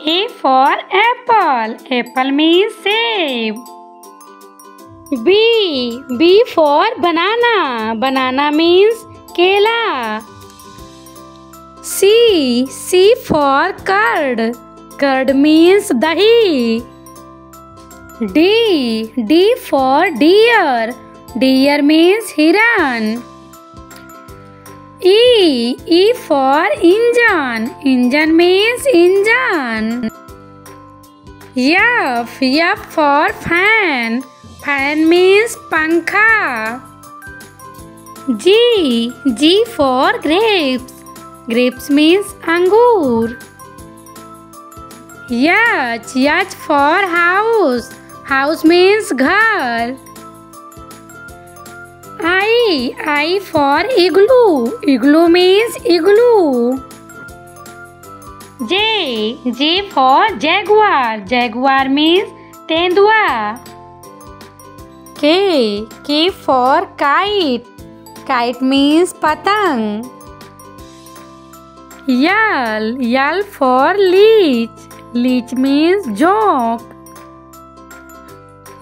A for apple. Apple means save. B for banana. Banana means kela. C for curd. Curd means dahi. D for deer. Deer means hiran. E for engine. Engine means engine. F for fan. Fan means pankha. G for grapes. Grapes means angur. H for house. House means ghar. I for igloo. Igloo means igloo. J for jaguar. Jaguar means tendua. K for kite. Kite means patang. L for leech. Leech means joke.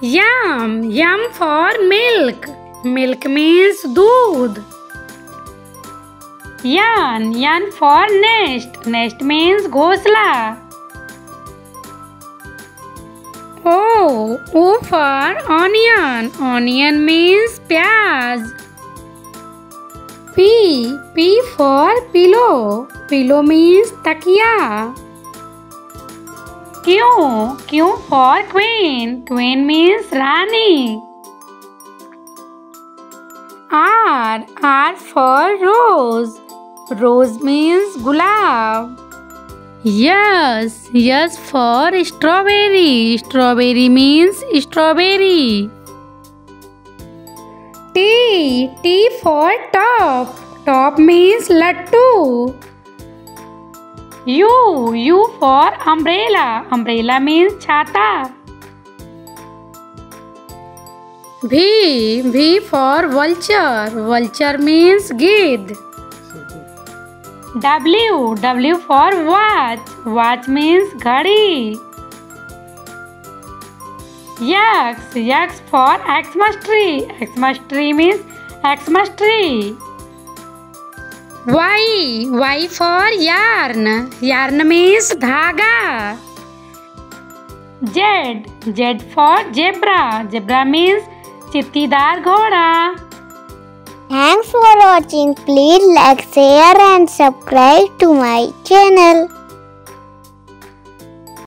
Yum for milk. Milk means doodh. Yan for nest. Nest means ghosla. O for onion. Onion means pyaz. P for pillow. Pillow means takiya. Q for queen. Queen means rani. R for rose. Rose means gulab. Yes for strawberry. Strawberry means strawberry. T for top. Top means lattu. U for umbrella. Umbrella means chhata. V for vulture. Vulture means gidh. W for watch. Watch means ghadi. X for Xmas tree. Xmas tree means Xmas tree. Y for yarn. Yarn means dhaga. Z for zebra. Zebra means chittidar ghoda. Thanks for watching. Please like, share and subscribe to my channel.